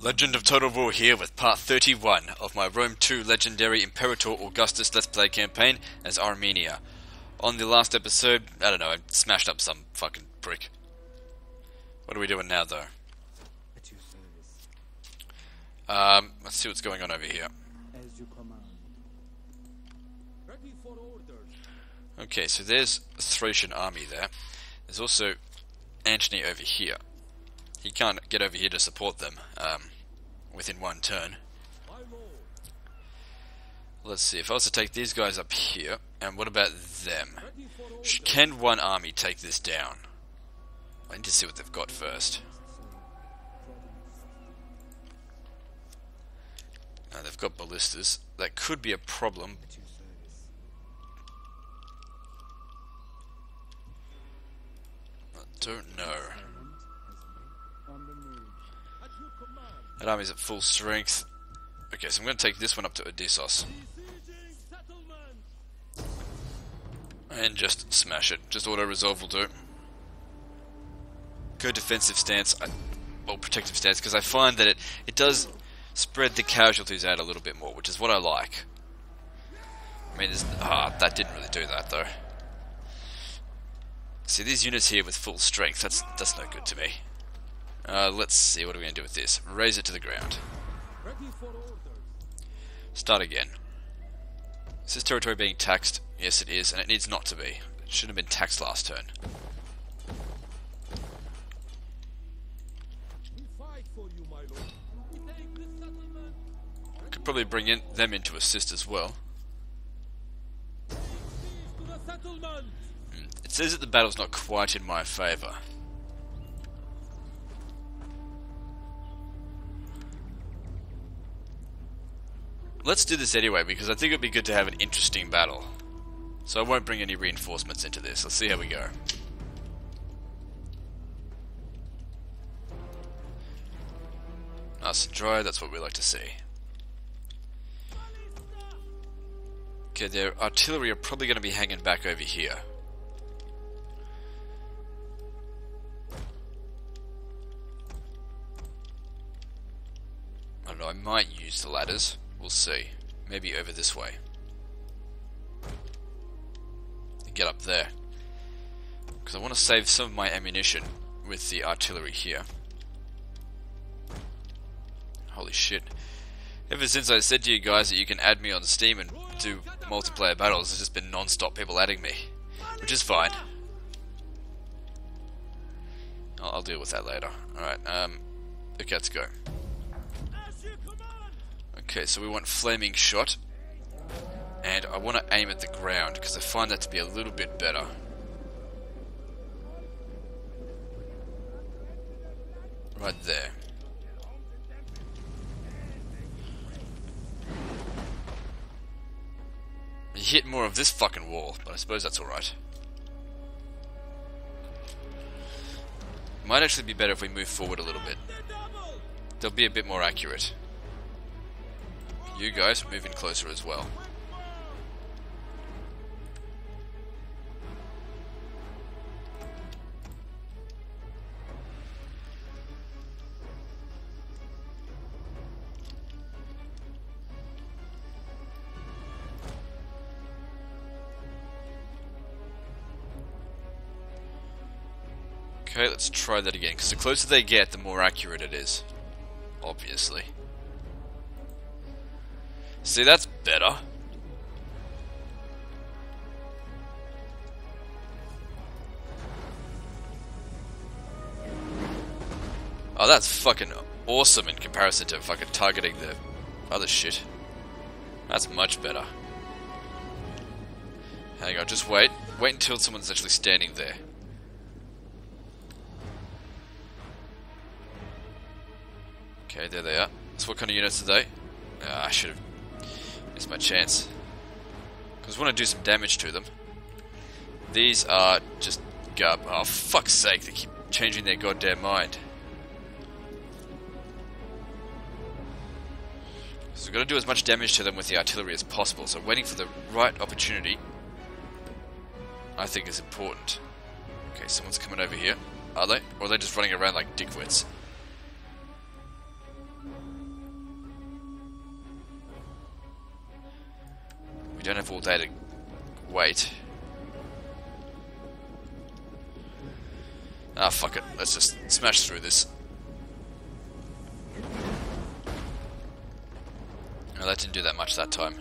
Legend of Total War here with part 31 of my Rome II Legendary Imperator Augustus Let's Play campaign as Armenia. On the last episode, I don't know, I smashed up some fucking prick. What are we doing now though? Let's see what's going on over here. Okay, so there's a Thracian army there. There's also Antony over here. He can't get over here to support them within one turn. Let's see, if I was to take these guys up here, and what about them? Can one army take this down? I need to see what they've got first. Now they've got ballistas. That could be a problem. I don't know. That army's at full strength. Okay, so I'm going to take this one up to Odysseus. And just smash it. Just auto-resolve will do. Go defensive stance. Well, protective stance, because I find that it does spread the casualties out a little bit more, which is what I like. I mean, that didn't really do that, though. See, these units here with full strength, that's no good to me. Let's see, what are we going to do with this? Raise it to the ground. Start again. Is this territory being taxed? Yes, it is, and it needs not to be. It shouldn't have been taxed last turn. Could probably bring them in to assist as well. It says that the battle's not quite in my favour. Let's do this anyway, because I think it'd be good to have an interesting battle. So I won't bring any reinforcements into this. Let's see how we go. Nice and dry, that's what we like to see. Okay, their artillery are probably going to be hanging back over here. I don't know, I might use the ladders. We'll see. Maybe over this way. Get up there. Because I want to save some of my ammunition with the artillery here. Holy shit. Ever since I said to you guys that you can add me on Steam and do multiplayer battles, there's just been non-stop people adding me. Which is fine. I'll deal with that later. Alright, okay, let's go. Okay, so we want flaming shot, and I want to aim at the ground, because I find that to be a little bit better. Right there. You hit more of this fucking wall, but I suppose that's alright. Might actually be better if we move forward a little bit. They'll be a bit more accurate. You guys, move in closer as well. Okay, let's try that again, because the closer they get, the more accurate it is. Obviously. See, that's better. Oh, that's fucking awesome in comparison to fucking targeting the other shit. That's much better. Hang on, just wait. Wait until someone's actually standing there. Okay, there they are. So what kind of units are they? Ah, I should have... It's my chance, because I want to do some damage to them. These are just garb. Oh, fuck's sake, they keep changing their goddamn mind. So we've got to do as much damage to them with the artillery as possible, so waiting for the right opportunity I think is important. Okay, someone's coming over here. Are they? Or are they just running around like dickwits? don't have all day to wait. Ah, fuck it. Let's just smash through this. No, that didn't do that much that time.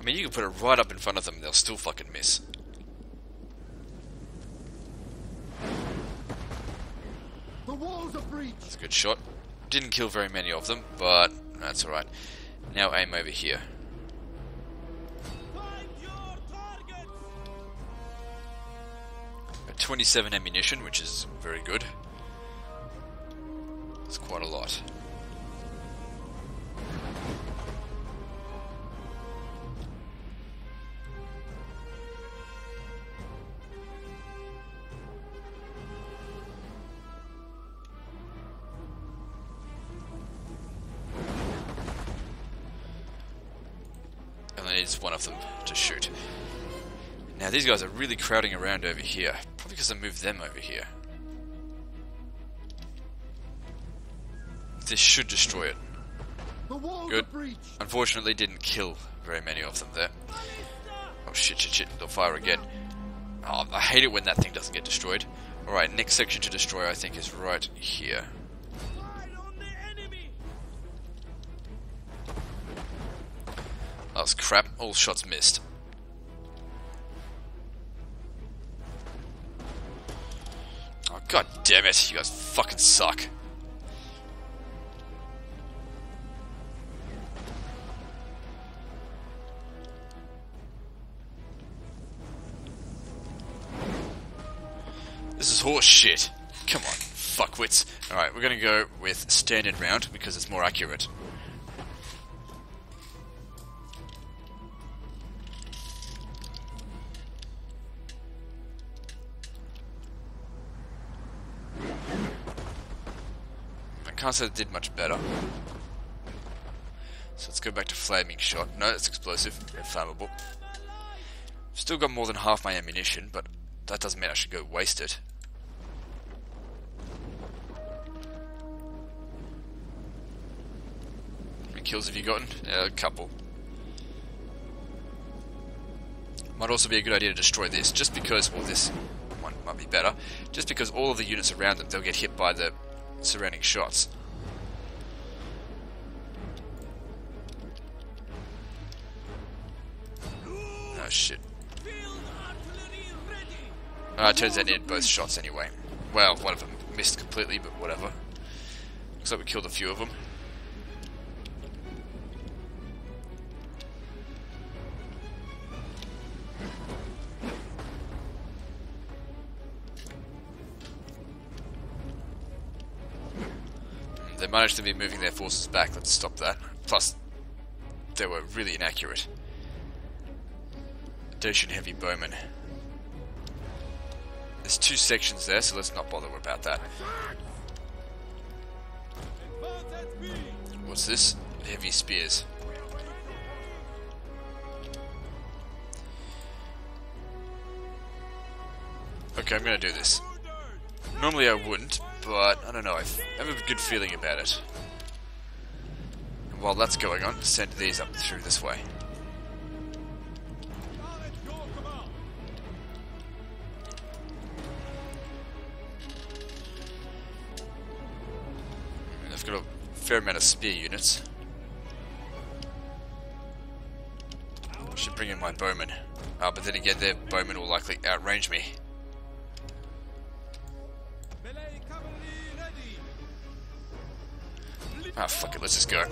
I mean, you can put it right up in front of them and they'll still fucking miss. The walls are breached. That's a good shot. Didn't kill very many of them, but that's alright. Now aim over here. Find your targets. Got 27 ammunition, which is very good. That's quite a lot. One of them to shoot. Now these guys are really crowding around over here. Probably because I moved them over here. This should destroy it. Good. Unfortunately didn't kill very many of them there. Oh shit, they'll fire again. Oh, I hate it when that thing doesn't get destroyed. Alright, next section to destroy I think is right here. That was crap. All shots missed. Oh, god damn it! You guys fucking suck. This is horse shit. Come on, fuckwits. All right, we're gonna go with standard round because it's more accurate. Can't say it did much better. So let's go back to flaming shot. No, it's explosive and flammable. Still got more than half my ammunition, but that doesn't mean I should go waste it. How many kills have you gotten? Yeah, a couple. Might also be a good idea to destroy this, just because, well, this one might be better, just because all of the units around them, they'll get hit by the surrounding shots. Oh shit. It turns out I needed both shots anyway. Well, one of them missed completely, but whatever. Looks like we killed a few of them. Managed to be moving their forces back. Let's stop that. Plus, they were really inaccurate. Dacian heavy bowmen. There's two sections there, so let's not bother about that. What's this? Heavy spears. Okay, I'm gonna do this. Normally I wouldn't, but I don't know, I have a good feeling about it. And while that's going on, send these up through this way. And I've got a fair amount of spear units. I should bring in my bowmen. But then again, their bowmen will likely outrange me. Ah, fuck it, let's just go.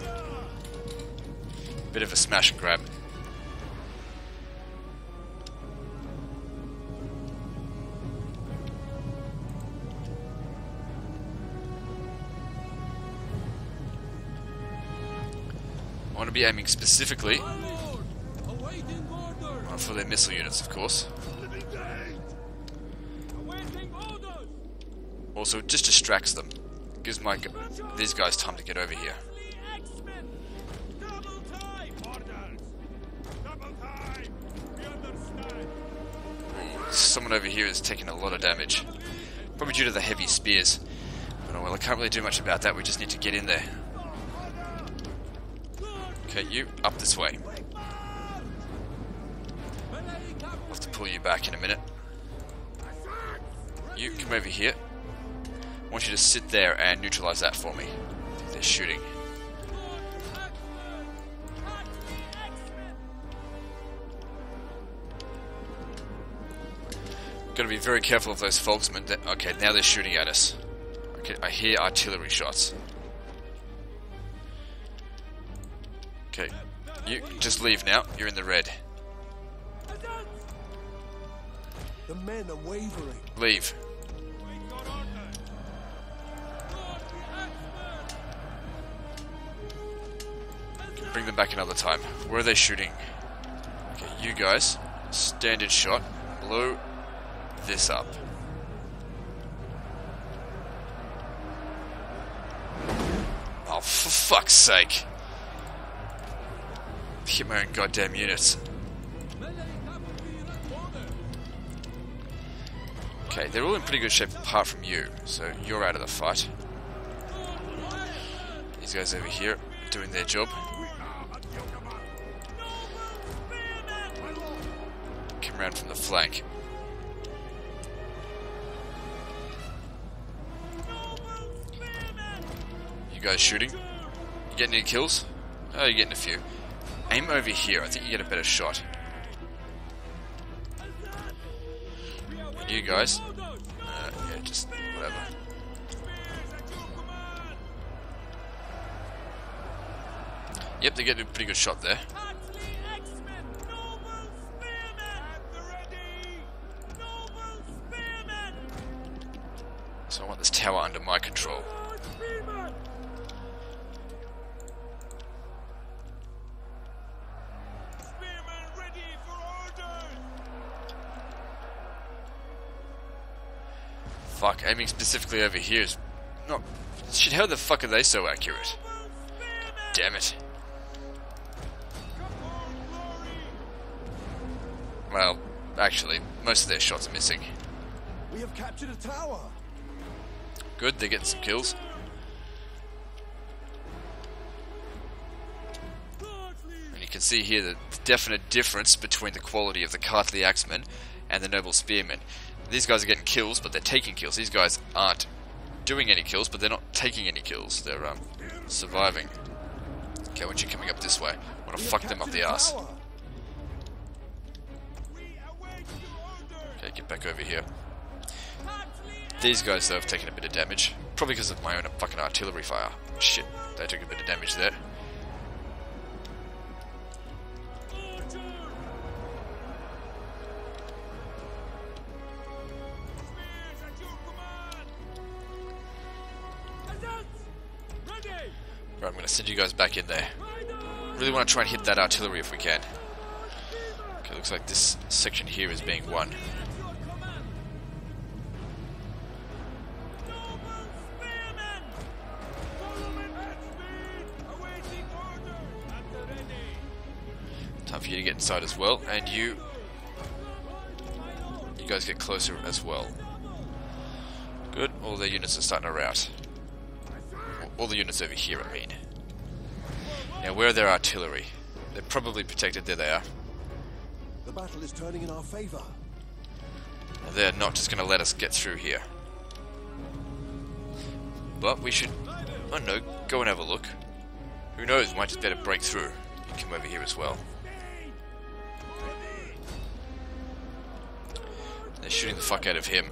Bit of a smash and grab. I want to be aiming specifically for their missile units, of course. Also, it just distracts them. Gives these guys time to get over here. Someone over here is taking a lot of damage. Probably due to the heavy spears. But, oh well, I can't really do much about that. We just need to get in there. Okay, you, up this way. I'll have to pull you back in a minute. You, come over here. I want you to sit there and neutralize that for me. They're shooting. Gotta be very careful of those folksmen. Okay, now they're shooting at us. Okay, I hear artillery shots. Okay, you just leave now. You're in the red. The men are wavering. Leave. Okay, bring them back another time. Where are they shooting? Okay, you guys, standard shot, blow this up. Oh, for fuck's sake. Hit my own goddamn units. Okay, they're all in pretty good shape apart from you, so you're out of the fight. These guys over here doing their job. Come around from the flank. You guys shooting? You getting any kills? Oh, you're getting a few. Aim over here, I think you get a better shot. And you guys, yeah, just whatever. Yep, they get a pretty good shot there. So I want this tower under my control. Fuck, aiming specifically over here is not... Shit, how the fuck are they so accurate? Damn it. Well, actually, most of their shots are missing. We have captured a tower. Good, they're getting some kills. And you can see here the definite difference between the quality of the Kartli Axemen and the Noble Spearmen. These guys are getting kills, but they're taking kills. These guys aren't doing any kills, but they're not taking any kills. They're surviving. Okay, when you're coming up this way, I want to fuck them up the ass. Okay, get back over here. These guys, though, have taken a bit of damage. Probably because of my own fucking artillery fire. Shit, they took a bit of damage there. Right, I'm going to send you guys back in there. Really want to try and hit that artillery if we can. Okay, looks like this section here is being won. Time for you to get inside as well, and you guys get closer as well. Good, all their units are starting to rout. All the units over here, I mean. Now, where are their artillery? They're probably protected. There they are. The battle is turning in our favor. Now, they're not just going to let us get through here. But we should, I don't know, go and have a look. Who knows, we might just better break through. You come over here as well. They're shooting the fuck out of him.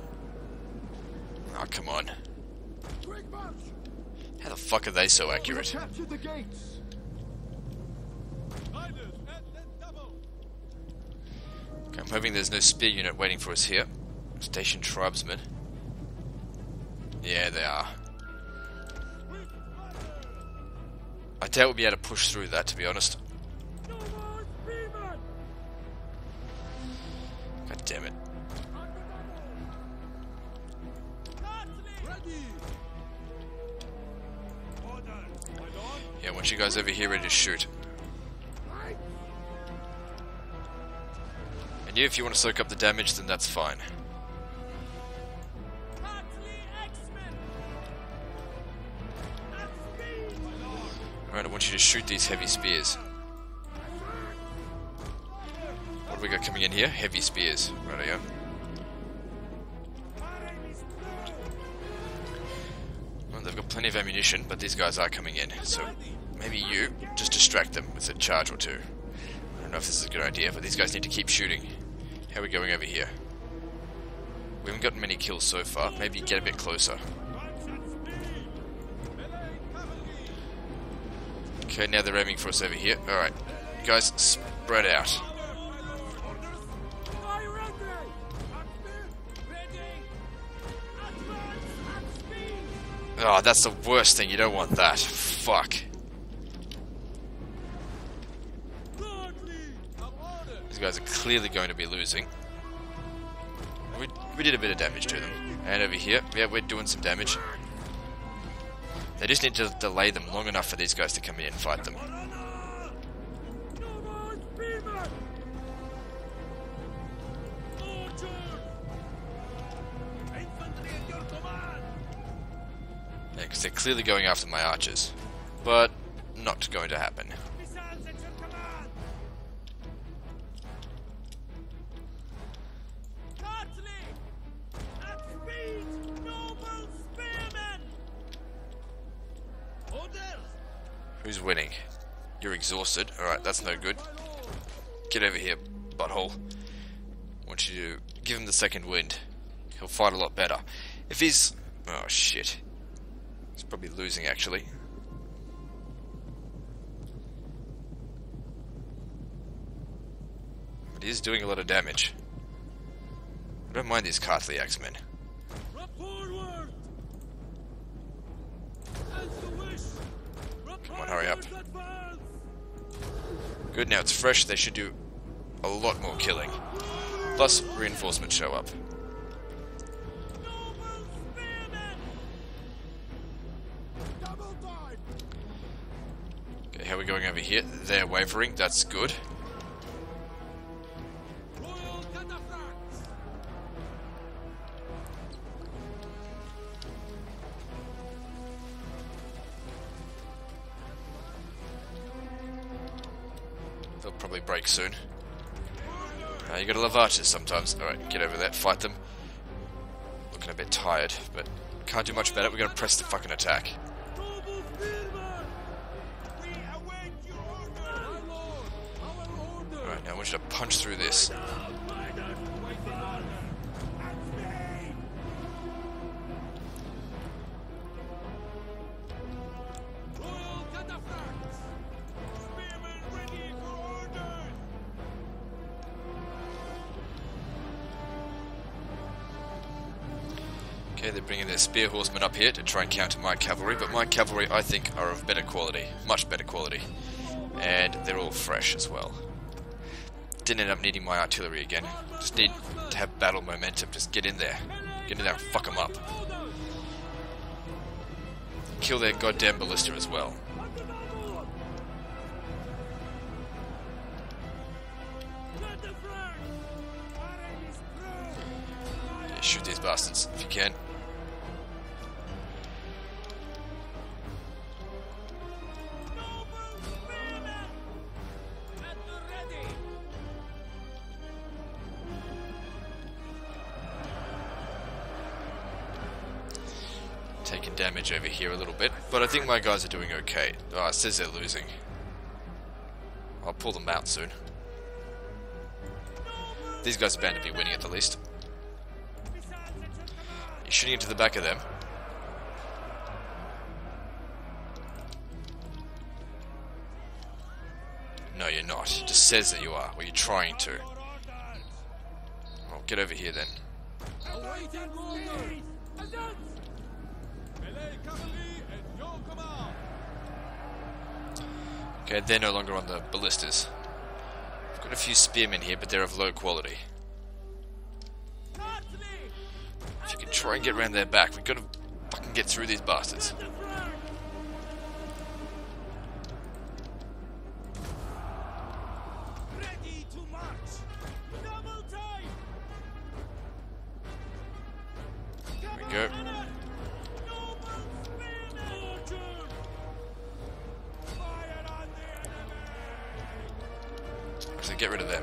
Oh, come on. How the fuck are they so accurate? Okay, I'm hoping there's no spear unit waiting for us here. Station tribesmen. Yeah, they are. I doubt we'll be able to push through that, to be honest. God damn it. Yeah, I want you guys over here ready to shoot. And you, if you want to soak up the damage, then that's fine. Alright, I want you to shoot these heavy spears. we got coming in here? Heavy spears. Rightio. Well, they've got plenty of ammunition, but these guys are coming in, so maybe you just distract them with a charge or two. I don't know if this is a good idea, but these guys need to keep shooting. How are we going over here? We haven't gotten many kills so far. Maybe get a bit closer. Okay, now they're aiming for us over here. Alright, guys, spread out. Oh, that's the worst thing. You don't want that. Fuck. These guys are clearly going to be losing. We did a bit of damage to them. And over here, yeah, we're doing some damage. They just need to delay them long enough for these guys to come in and fight them. Yeah, because they're clearly going after my archers. But, not going to happen. Who's winning? You're exhausted. Alright, that's no good. Get over here, butthole. I want you to give him the second wind. He'll fight a lot better. If he's... oh, shit. He's probably losing, actually. But he is doing a lot of damage. I don't mind these Kartli Axemen. Come on, hurry up. Good, now it's fresh. They should do a lot more killing. Plus, reinforcements show up. Okay, how are we going over here? They're wavering. That's good. Probably break soon. You gotta love archers sometimes. Alright, get over there, fight them. Looking a bit tired, but can't do much better. We gotta press the fucking attack. Alright, now I want you to punch through this. They're bringing their spear horsemen up here to try and counter my cavalry, but my cavalry, I think, are of better quality. Much better quality. And they're all fresh as well. Didn't end up needing my artillery again. Just need to have battle momentum. Just get in there. Get in there and fuck them up. Kill their goddamn ballista as well. Yeah, shoot these bastards if you can. Taking damage over here a little bit, but I think my guys are doing okay. Oh, it says they're losing. I'll pull them out soon. These guys are bound to be winning at the least. You're shooting into the back of them. No, you're not. It just says that you are. Well, you're trying to. Well, get over here then. Okay, they're no longer on the ballistas. I've got a few spearmen here, but they're of low quality. If you can try and get around their back, we've got to fucking get through these bastards. There we go. Actually, get rid of them.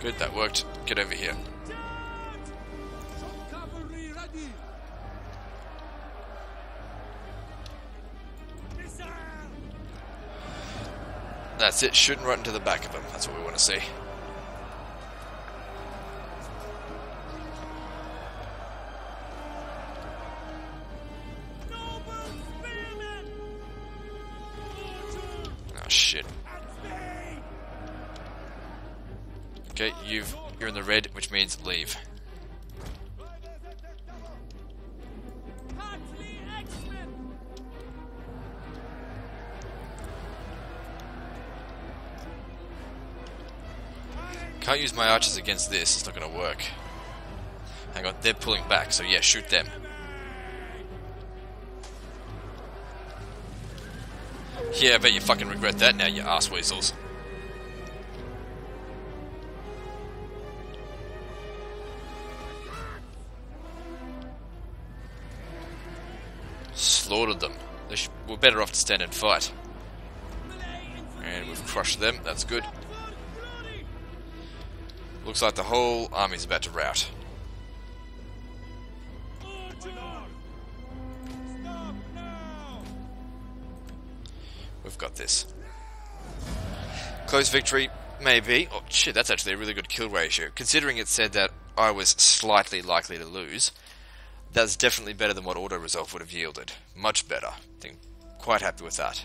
Good, that worked. Get over here. That's it, shooting right into the back of him. That's what we want to see. Okay, you're in the red, which means leave. Can't use my archers against this, it's not going to work. Hang on, they're pulling back, so yeah, shoot them. Yeah, I bet you fucking regret that now, you ass weasels. Slaughtered them. They we're better off to stand and fight. And we've crushed them, that's good. Looks like the whole army's about to rout. We've got this. Close victory, maybe. Oh shit, that's actually a really good kill ratio. Considering it said that I was slightly likely to lose, that's definitely better than what auto resolve would have yielded. Much better. I think quite happy with that.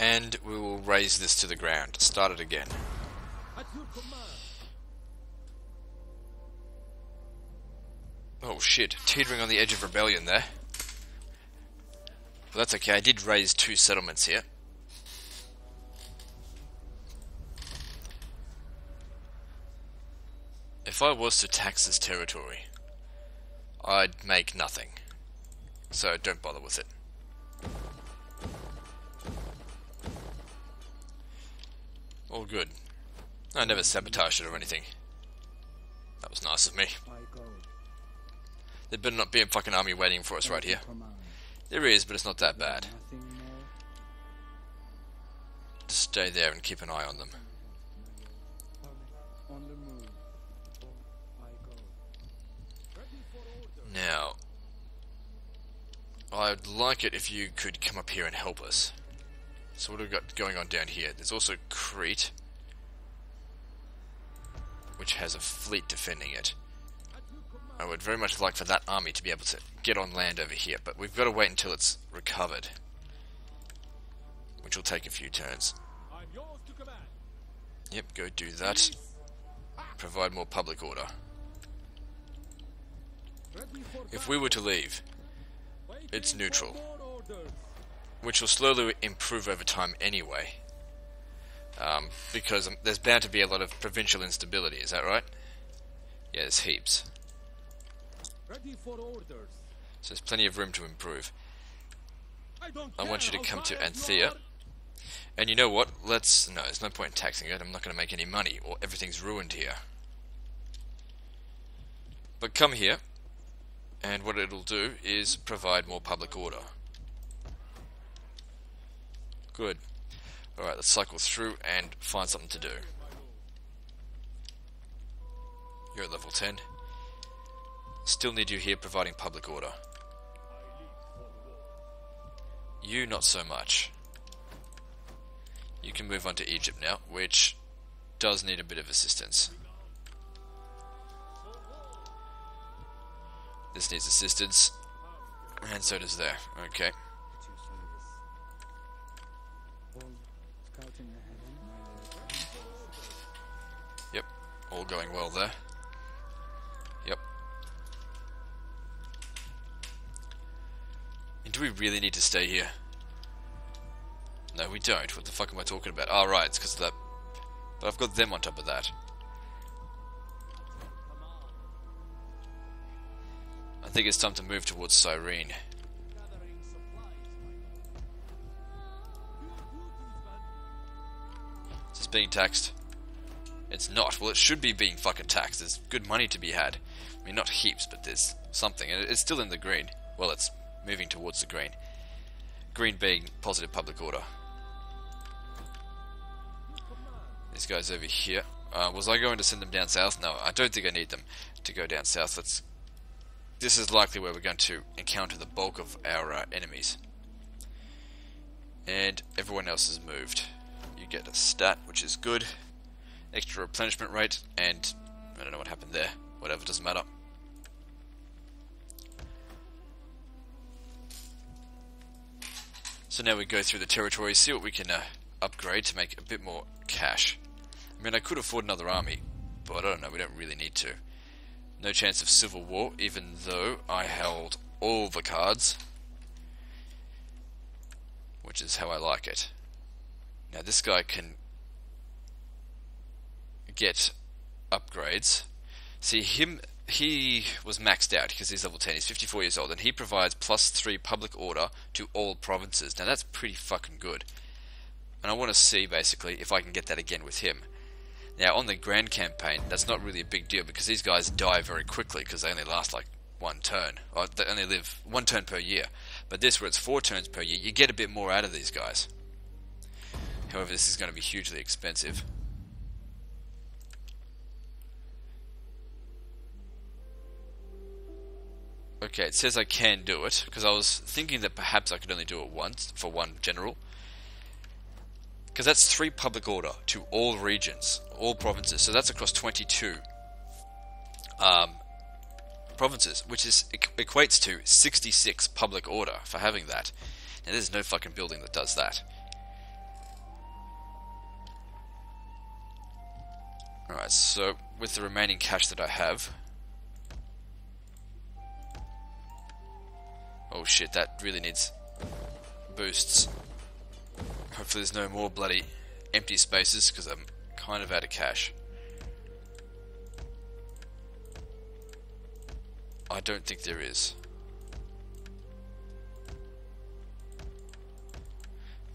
And we will raise this to the ground. Start it again. Oh shit, teetering on the edge of rebellion there. But that's okay, I did raise 2 settlements here. If I was to tax this territory, I'd make nothing. So don't bother with it. All good. I never sabotaged it or anything. That was nice of me. There better not be a fucking army waiting for us right here. There is, but it's not that bad. Just stay there and keep an eye on them. Now, I'd like it if you could come up here and help us. So what have we got going on down here? There's also Crete, which has a fleet defending it. I would very much like for that army to be able to get on land over here, but we've got to wait until it's recovered, which will take a few turns. Yep, go do that. Provide more public order. If we were to leave, it's neutral, which will slowly improve over time anyway, because there's bound to be a lot of provincial instability, is that right? Yeah, there's heaps. Ready for orders. So there's plenty of room to improve. I want you to come to Anthea, and you know what, let's... no, there's no point in taxing it, I'm not going to make any money, or everything's ruined here. But come here, and what it'll do is provide more public order. Good. Alright, let's cycle through and find something to do. You're at level 10. Still need you here providing public order. You, not so much. You can move on to Egypt now, which does need a bit of assistance. This needs assistance, and so does there. Okay. Yep, all going well there. Yep. Do we really need to stay here? No, we don't. What the fuck am I talking about? Oh, right, it's because of that. But I've got them on top of that. I think it's time to move towards Cyrene. Is this being taxed? It's not. Well, it should be being fucking taxed. There's good money to be had. I mean, not heaps, but there's something. And it's still in the green. Well, it's moving towards the green. Green being positive public order. These guys over here. Was I going to send them down south? No, I don't think I need them to go down south. Let's... This is likely where we're going to encounter the bulk of our enemies. And everyone else has moved. You get a stat, which is good. Extra replenishment rate, and I don't know what happened there. Whatever, doesn't matter. So now we go through the territories, see what we can upgrade to make a bit more cash. I mean, I could afford another army, but I don't know, we don't really need to. No chance of civil war, even though I held all the cards, which is how I like it. Now this guy can get upgrades. See him, he was maxed out because he's level 10, he's 54 years old, and he provides +3 public order to all provinces. Now that's pretty fucking good, and I want to see basically if I can get that again with him. Now, on the grand campaign, that's not really a big deal because these guys die very quickly because they only last like one turn. Or they only live one turn per year. But this, where it's 4 turns per year, you get a bit more out of these guys. However, this is going to be hugely expensive. Okay, it says I can do it because I was thinking that perhaps I could only do it once for one general. Because that's 3 public order to all regions, all provinces. So that's across 22 provinces, which is equates to 66 public order for having that. And there's no fucking building that does that. Alright, so with the remaining cash that I have... Oh shit, that really needs boosts. Hopefully there's no more bloody empty spaces because I'm kind of out of cash. I don't think there is.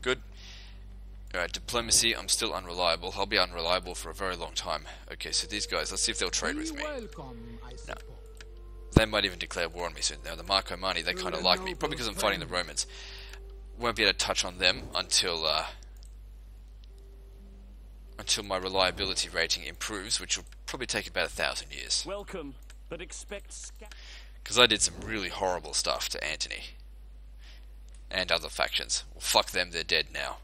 Good. Alright, diplomacy, I'm still unreliable. I'll be unreliable for a very long time. Okay, so these guys, let's see if they'll trade with me. No. They might even declare war on me soon. Now, the Marco Mani, they kind of like me. Probably because I'm fighting the Romans. Won't be able to touch on them until my reliability rating improves, which will probably take about 1,000 years. Welcome, but expect because I did some really horrible stuff to Antony and other factions. Well, fuck them; they're dead now.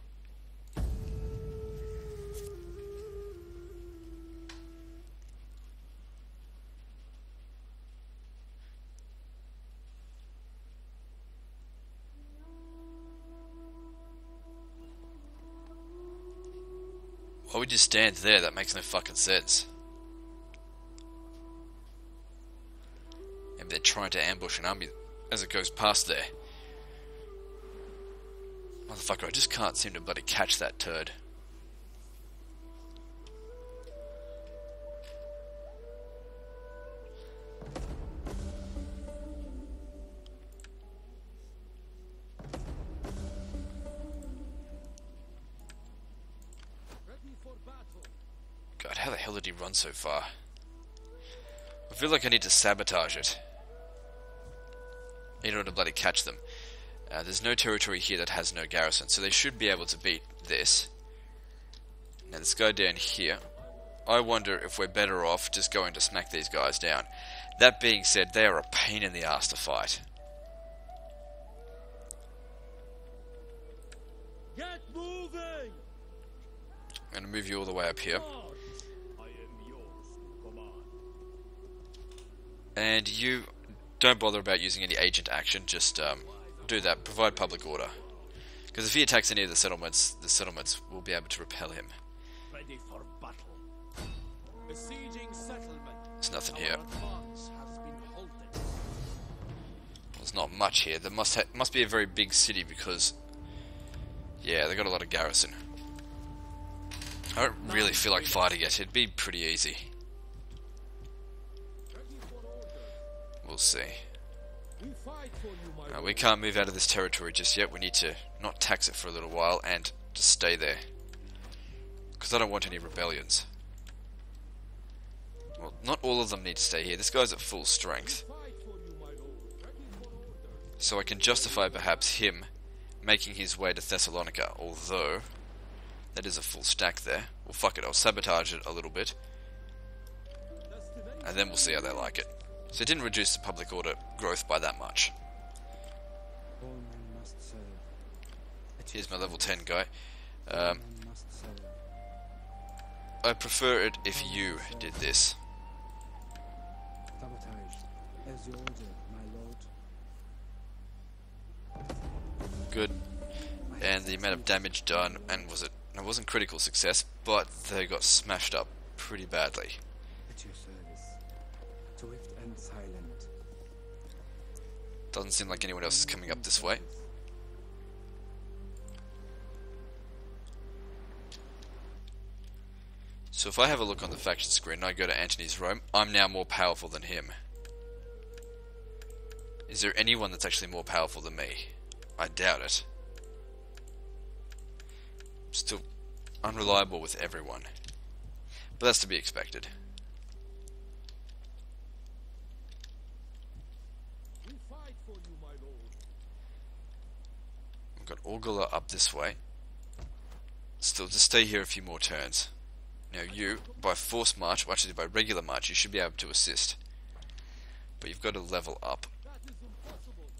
Why would you stand there? That makes no fucking sense. And they're trying to ambush an army as it goes past there. Motherfucker, I just can't seem to bloody catch that turd. So far, I feel like I need to sabotage it in order to bloody catch them. There's no territory here that has no garrison, so they should be able to beat this. Now this guy down here, I wonder if we're better off just going to smack these guys down. That being said, they are a pain in the ass to fight. Get moving! I'm going to move you all the way up here. And you don't bother about using any agent action, just do that, provide public order. Because if he attacks any of the settlements will be able to repel him. Ready for battle. Besieging settlement. There's nothing here. Well, there's not much here. There must be a very big city because, yeah, they got a lot of garrison. I don't really feel like fighting it. It'd be pretty easy. We'll see. We can't move out of this territory just yet. We need to not tax it for a little while and just stay there. Because I don't want any rebellions. Well, not all of them need to stay here. This guy's at full strength. So I can justify perhaps him making his way to Thessalonica, although that is a full stack there. Well, fuck it, I'll sabotage it a little bit. And then we'll see how they like it. So it didn't reduce the public order growth by that much. Here's my level 10 guy. I prefer it if you did this. Good. And the amount of damage done, and was it wasn't critical success, but they got smashed up pretty badly. Doesn't seem like anyone else is coming up this way. So if I have a look on the faction screen and I go to Antony's Rome, I'm now more powerful than him. Is there anyone that's actually more powerful than me? I doubt it. Still unreliable with everyone. But that's to be expected. We've got Orgola up this way. Still, just stay here a few more turns. Now you, by force march, or actually by regular march, you should be able to assist. But you've got to level up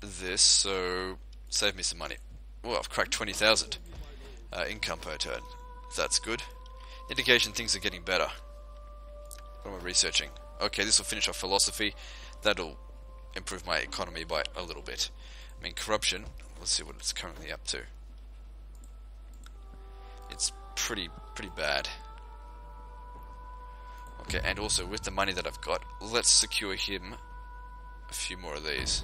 this, so save me some money. Well, I've cracked 20,000 income per turn. That's good. Indication things are getting better. What am I researching? Okay, this will finish off philosophy. That'll improve my economy by a little bit. I mean, corruption, let's see what it's currently up to. It's pretty bad. Okay, and also with the money that I've got, let's secure him a few more of these.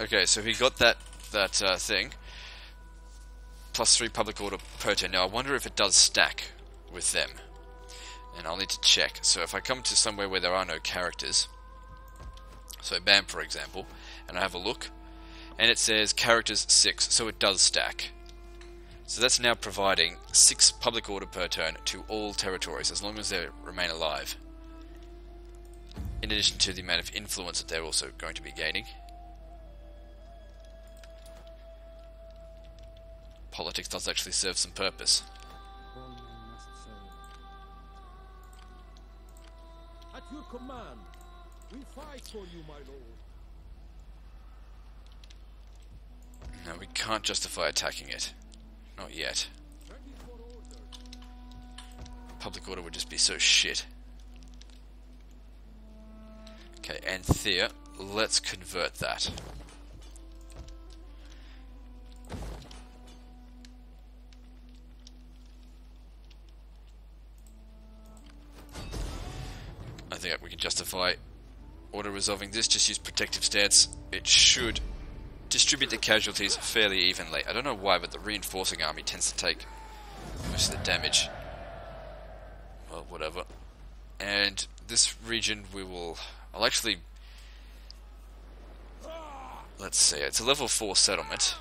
Okay, so he got that thing. Plus 3 public order per turn. Now I wonder if it does stack with them. And I'll need to check. So if I come to somewhere where there are no characters, so BAM for example, and I have a look, and it says characters 6, so it does stack. So that's now providing 6 public order per turn to all territories, as long as they remain alive. In addition to the amount of influence that they're also going to be gaining. Politics does actually serve some purpose. At your command, we fight for you, my lord. No, we can't justify attacking it. Not yet. Public order would just be so shit. Okay, Anthea, let's convert that. I think we can justify order resolving this. Just use protective stance. It should distribute the casualties fairly evenly. I don't know why, but the reinforcing army tends to take most of the damage. Well, whatever. And this region we will... I'll actually... Let's see. It's a level 4 settlement.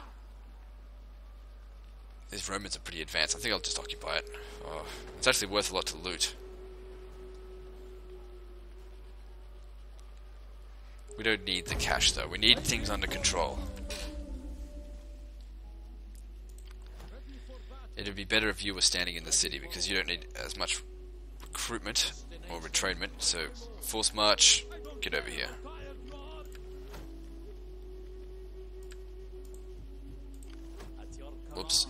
These Romans are pretty advanced. I think I'll just occupy it. Oh, it's actually worth a lot to loot. We don't need the cash though, we need things under control. It'd be better if you were standing in the city because you don't need as much recruitment or retrainment, so force march, get over here. Whoops.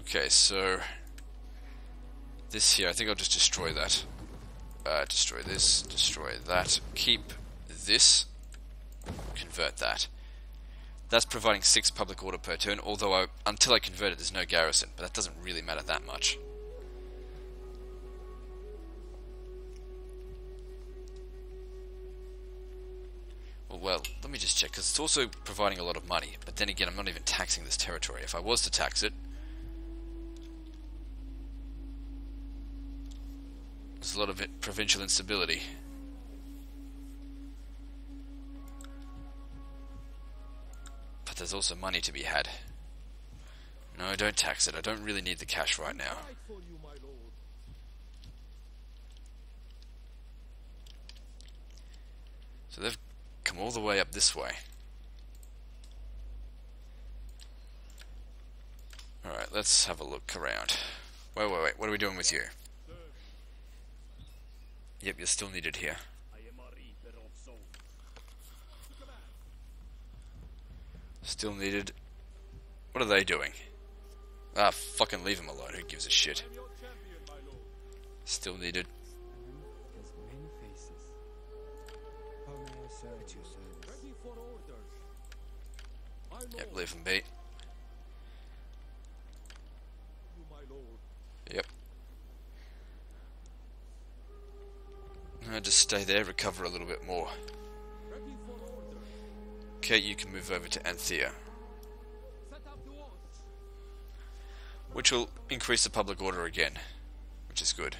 Okay, so this here, I think I'll just destroy that. Destroy this, destroy that, keep this, convert that. thus providing 6 public order per turn, although until I convert it there's no garrison, but that doesn't really matter that much. Well, let me just check, because it's also providing a lot of money, but then again, I'm not even taxing this territory. If I was to tax it, there's a lot of provincial instability. But there's also money to be had. No, don't tax it. I don't really need the cash right now. So they've come all the way up this way. Alright, let's have a look around. Wait, what are we doing with you? Yep, you're still needed here. Still needed. What are they doing? Ah, fucking leave them alone, who gives a shit. Still needed. Yep, leave them be. Yep. I'll just stay there, recover a little bit more. Okay, you can move over to Anthea, which will increase the public order again, which is good.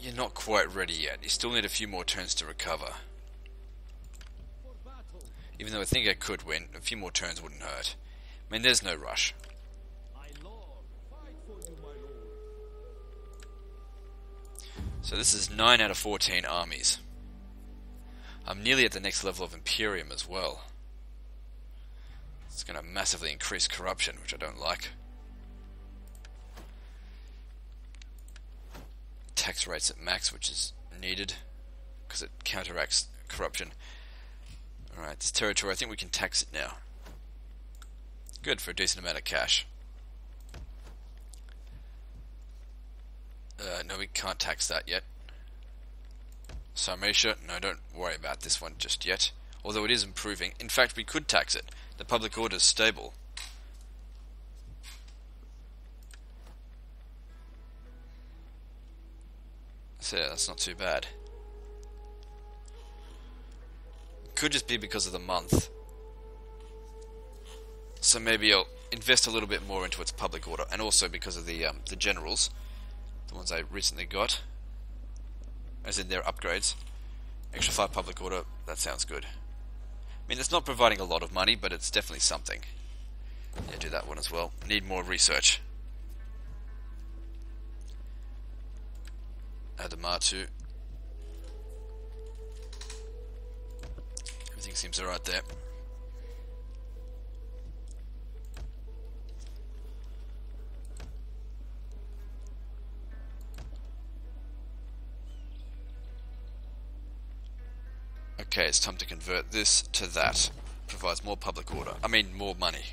You're not quite ready yet. You still need a few more turns to recover. Even though I think I could win, a few more turns wouldn't hurt. I mean, there's no rush. So this is 9 out of 14 armies. I'm nearly at the next level of Imperium as well. It's going to massively increase corruption, which I don't like. Tax rates at max, which is needed because it counteracts corruption. Alright, this territory, I think we can tax it now. Good, for a decent amount of cash. No, we can't tax that yet. Sarmatia, no, don't worry about this one just yet. Although it is improving. In fact, we could tax it. The public order is stable. So yeah, that's not too bad. Could just be because of the month. So maybe I'll invest a little bit more into its public order, and also because of the generals, the ones I recently got, as in their upgrades. Extra 5 public order, that sounds good. I mean, it's not providing a lot of money, but it's definitely something. Yeah, do that one as well. Need more research. Add the Martu. Everything seems alright there. Okay, it's time to convert this to that. Provides more public order. I mean, more money.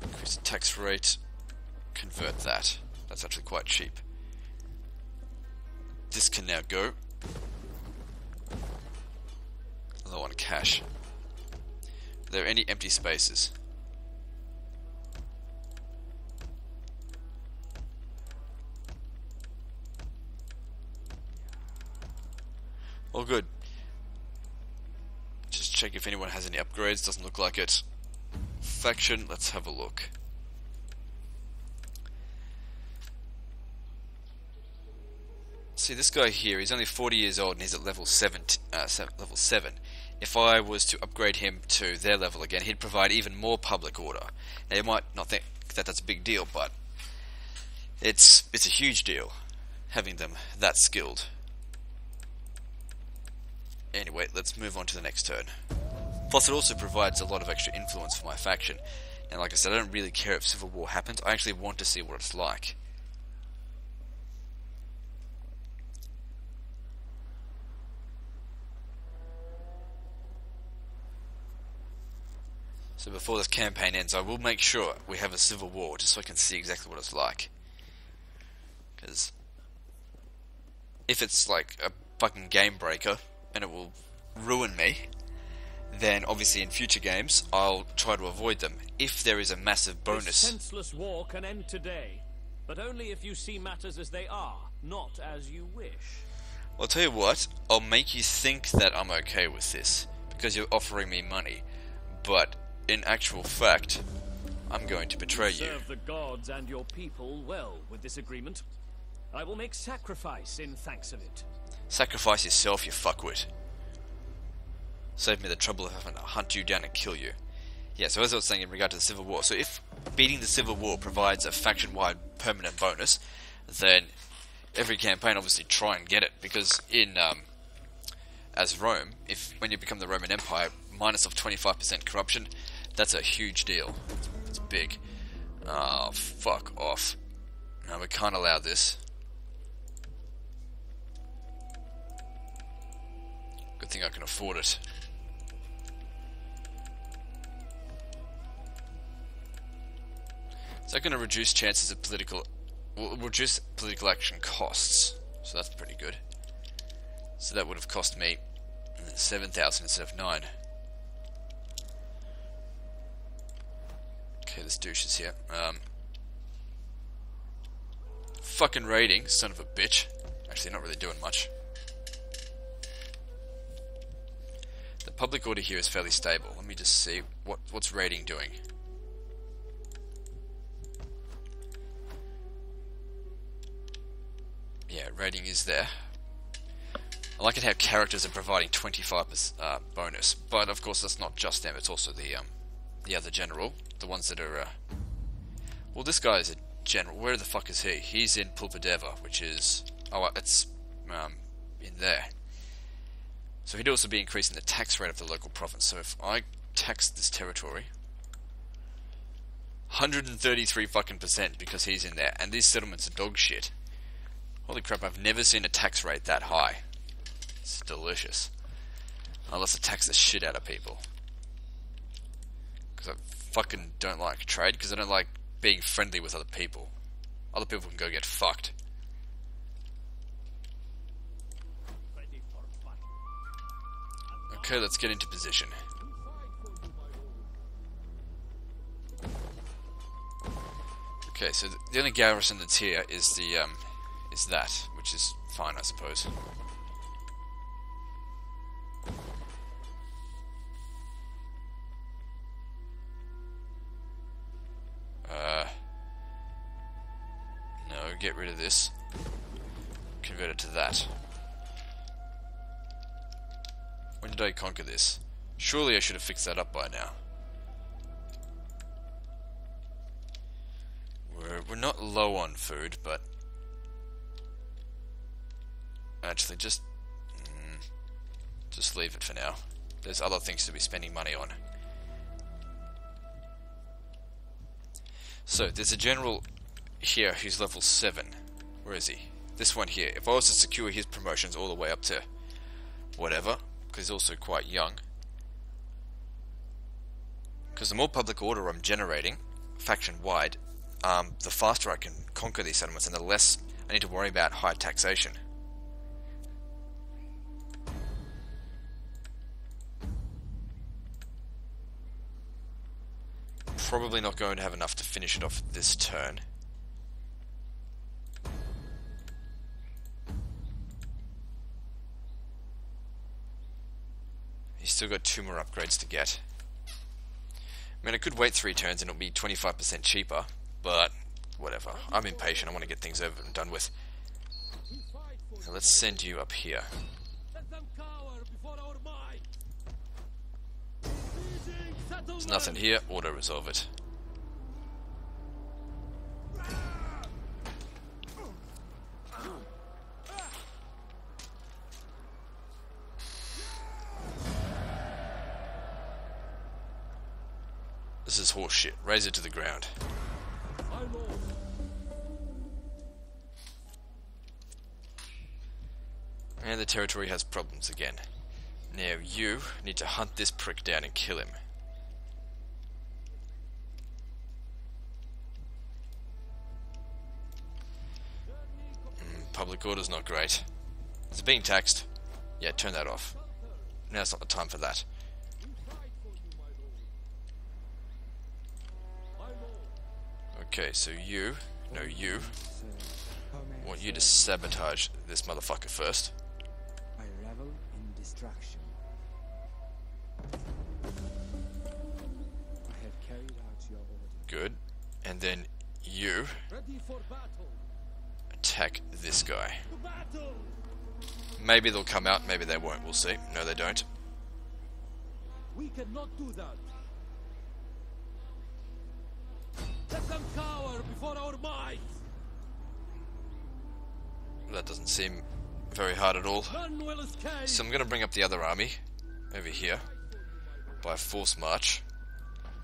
Increase the tax rate. Convert that. That's actually quite cheap. This can now go. Low on cash. Are there any empty spaces? All good. Just check if anyone has any upgrades. Doesn't look like it. Faction, let's have a look. See, this guy here, he's only 40 years old and he's at level 7. If I was to upgrade him to their level again, he'd provide even more public order. Now, you might not think that that's a big deal, but it's a huge deal having them that skilled. Anyway, let's move on to the next turn. Plus, it also provides a lot of extra influence for my faction. And like I said, I don't really care if civil war happens. I actually want to see what it's like. So before this campaign ends, I will make sure we have a civil war, just so I can see exactly what it's like. Because if it's like a fucking game breaker, and it will ruin me, then obviously in future games, I'll try to avoid them, if there is a massive bonus. This senseless war can end today, but only if you see matters as they are, not as you wish. Well, I'll tell you what, I'll make you think that I'm okay with this, because you're offering me money, but in actual fact, I'm going to betray you. Serve the gods and your people well with this agreement. I will make sacrifice in thanks of it. Sacrifice yourself, you fuckwit. Save me the trouble of having to hunt you down and kill you. Yeah, so as I was saying in regard to the Civil War, so if beating the Civil War provides a faction-wide permanent bonus, then every campaign obviously try and get it, because in, as Rome, when you become the Roman Empire, minus of 25% corruption, that's a huge deal. It's big. Oh, fuck off. No, we can't allow this. Good thing I can afford it. Is that going to reduce chances of political... Well, reduce political action costs. So that's pretty good. So that would have cost me 7,000 instead of 9. Okay, this douche is here. Fucking raiding, son of a bitch. Actually, not really doing much. The public order here is fairly stable. Let me just see what's raiding doing. Yeah, raiding is there. I like it how characters are providing 25% bonus, but of course that's not just them. It's also the other general, the ones that are. Well, this guy is a general. Where the fuck is he? He's in Pulpadeva, which is it's in there. So he'd also be increasing the tax rate of the local province. So if I tax this territory, 133 fucking % because he's in there, and these settlements are dog shit. Holy crap! I've never seen a tax rate that high. It's delicious. Unless I tax the shit out of people, because I fucking don't like trade. Because I don't like being friendly with other people. Other people can go get fucked. Okay, let's get into position. Okay, so the only garrison that's here is the is that, which is fine, I suppose. No, get rid of this. Convert it to that. When did I conquer this? Surely I should have fixed that up by now. We're not low on food, but... Actually, just leave it for now. There's other things to be spending money on. So, there's a general here who's level 7. Where is he? This one here. If I was to secure his promotions all the way up to whatever... because he's also quite young. Because the more public order I'm generating, faction-wide, the faster I can conquer these settlements, and the less I need to worry about high taxation. Probably not going to have enough to finish it off this turn. Still got 2 more upgrades to get. I mean, I could wait 3 turns and it'll be 25% cheaper, but whatever. I'm impatient. I want to get things over and done with. Now let's send you up here. There's nothing here. Auto resolve it. This is horse shit. Raise it to the ground. And the territory has problems again. Now you need to hunt this prick down and kill him. public order's not great. Is it being taxed? Yeah, turn that off. Now's not the time for that. Okay, so you... No, you. I want you to sabotage this motherfucker first. I revel in destruction. I have carried out your order. Good. And then you attack this guy. Maybe they'll come out, maybe they won't, we'll see. No, they don't. We cannot do that. Let them cower before our might. That doesn't seem very hard at all. So I'm going to bring up the other army over here by force march,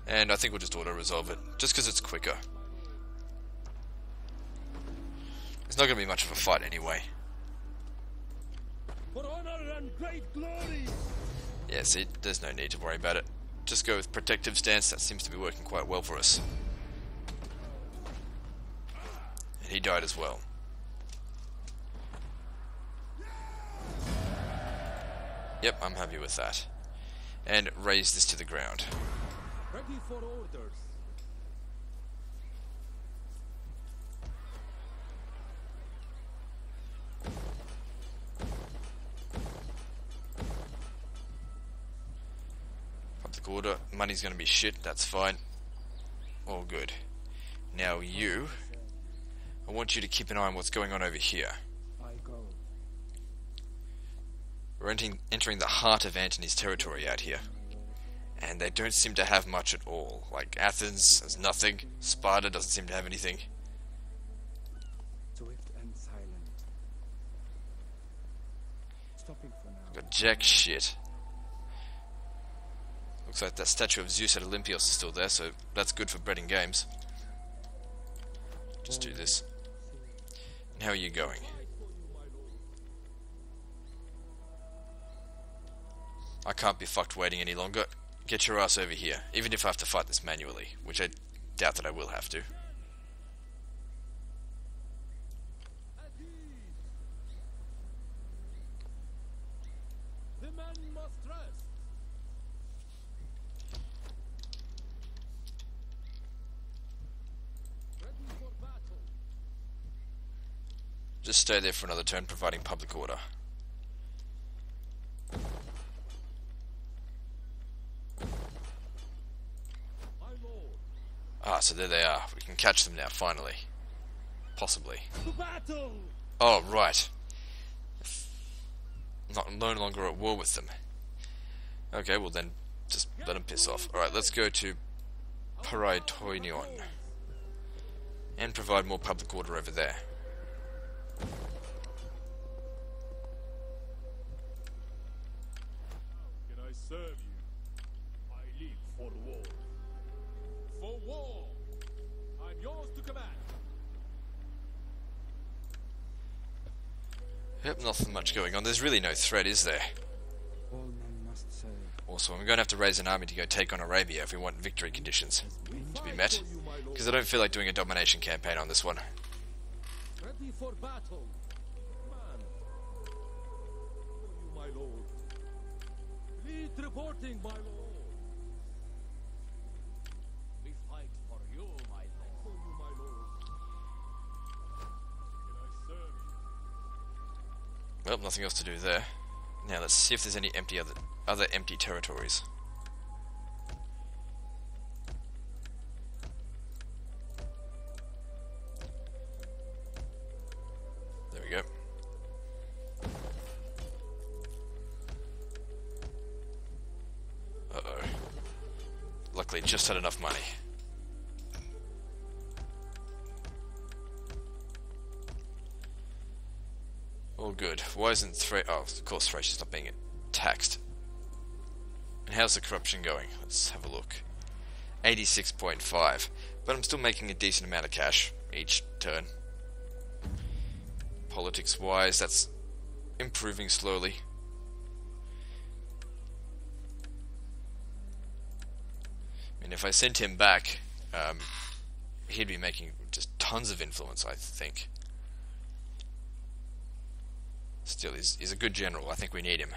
and I think we'll just auto-resolve it just because it's quicker. It's not going to be much of a fight anyway. For honor and great glory. Yeah, see, there's no need to worry about it. Just go with protective stance. That seems to be working quite well for us. And he died as well. Yep, I'm happy with that. And raise this to the ground. Ready for orders. Public order. Money's going to be shit. That's fine. All good. Now you. I want you to keep an eye on what's going on over here. We're entering the heart of Antony's territory out here. And they don't seem to have much at all. Like Athens has nothing, Sparta doesn't seem to have anything. Swift and silent. Stopping for now. Got jack shit. Looks like that statue of Zeus at Olympios is still there, so that's good for bread and games. Just do this. And how are you going? I can't be fucked waiting any longer. Get your ass over here, even if I have to fight this manually, which I doubt that I will have to. The man must rest. Ready for battle. Just stay there for another turn, providing public order. Ah, so there they are. We can catch them now, finally. Possibly. Oh, right. No longer at war with them. Okay, well then, just let them piss off. Alright, let's go to Paraitonion. And provide more public order over there. Can I serve you? I live for war. For war, I'm yours to command. Yep, nothing much going on. There's really no threat, is there? All men must serve. Also, I'm going to have to raise an army to go take on Arabia if we want victory conditions to be met, because I don't feel like doing a domination campaign on this one. Ready for battle, man. For you, my lord. Fleet reporting, my lord. Well, nothing else to do there. Now let's see if there's any empty other empty territories. There we go. Uh-oh. Luckily just had enough money. All good. Why isn't Thracian? Oh, of course Thracian's not being taxed. And how's the corruption going? Let's have a look. 86.5. But I'm still making a decent amount of cash each turn. Politics-wise, that's improving slowly. I mean, if I sent him back, he'd be making just tons of influence, I think. Still, he's a good general. I think we need him.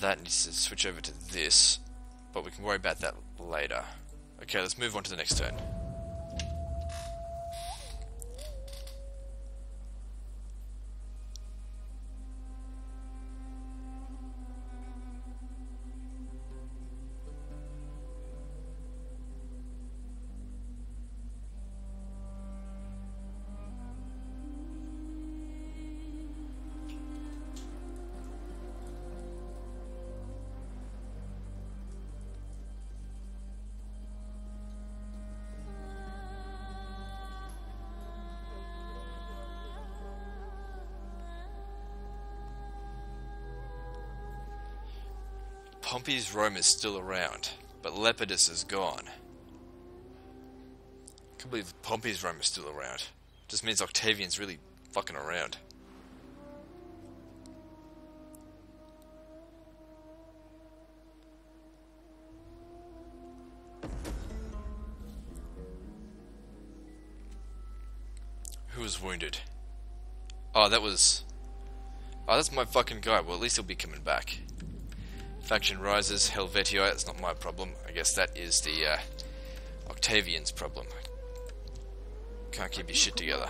That needs to switch over to this, but we can worry about that later. Okay, let's move on to the next turn. Pompey's Rome is still around, but Lepidus is gone. I can't believe Pompey's Rome is still around. Just means Octavian's really fucking around. Who was wounded? Oh, that was... oh, that's my fucking guy. Well, at least he'll be coming back. Faction rises, Helvetii, that's not my problem. I guess that is the Octavian's problem. Can't keep his shit together.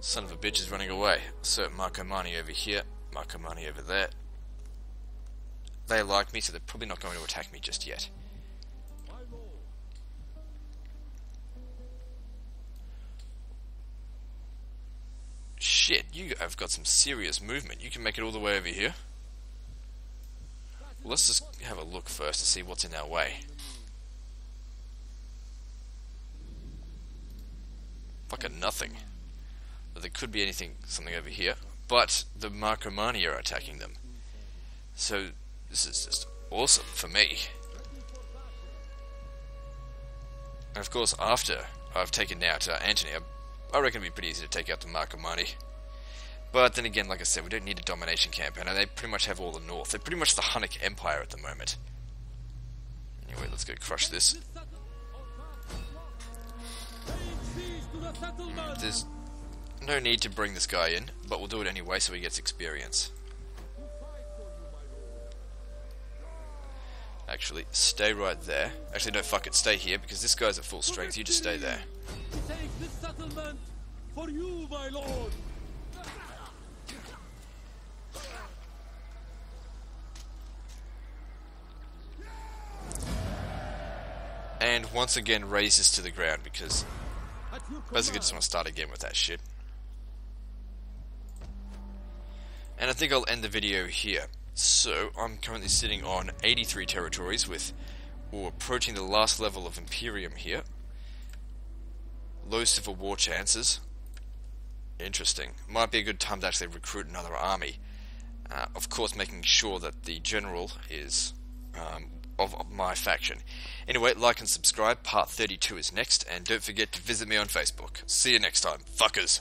Son of a bitch is running away. So Marcomanni over here, Marcomanni over there. They like me, so they're probably not going to attack me just yet. Shit, you have got some serious movement. You can make it all the way over here. Well, let's just have a look first to see what's in our way. Fucking nothing. There could be anything, something over here, but the Marcomanni are attacking them. So this is just awesome for me. And of course, after I've taken out Antony, I reckon it'd be pretty easy to take out the Marcomanni. But then again, like I said, we don't need a domination campaign. They pretty much have all the north. They're pretty much the Hunnic Empire at the moment. Anyway, let's go crush this. There's no need to bring this guy in, but we'll do it anyway so he gets experience. Actually, stay right there. Actually, no, fuck it, stay here, because this guy's at full strength. You just stay there. Take this settlement for you, my lord. And once again raises to the ground, because basically just want to start again with that shit. And I think I'll end the video here. So I'm currently sitting on 83 territories with, or approaching the last level of Imperium here. Low civil war chances. Interesting. Might be a good time to actually recruit another army. Of course, making sure that the general is of my faction. Anyway, like and subscribe. Part 32 is next, and don't forget to visit me on Facebook. See you next time, fuckers.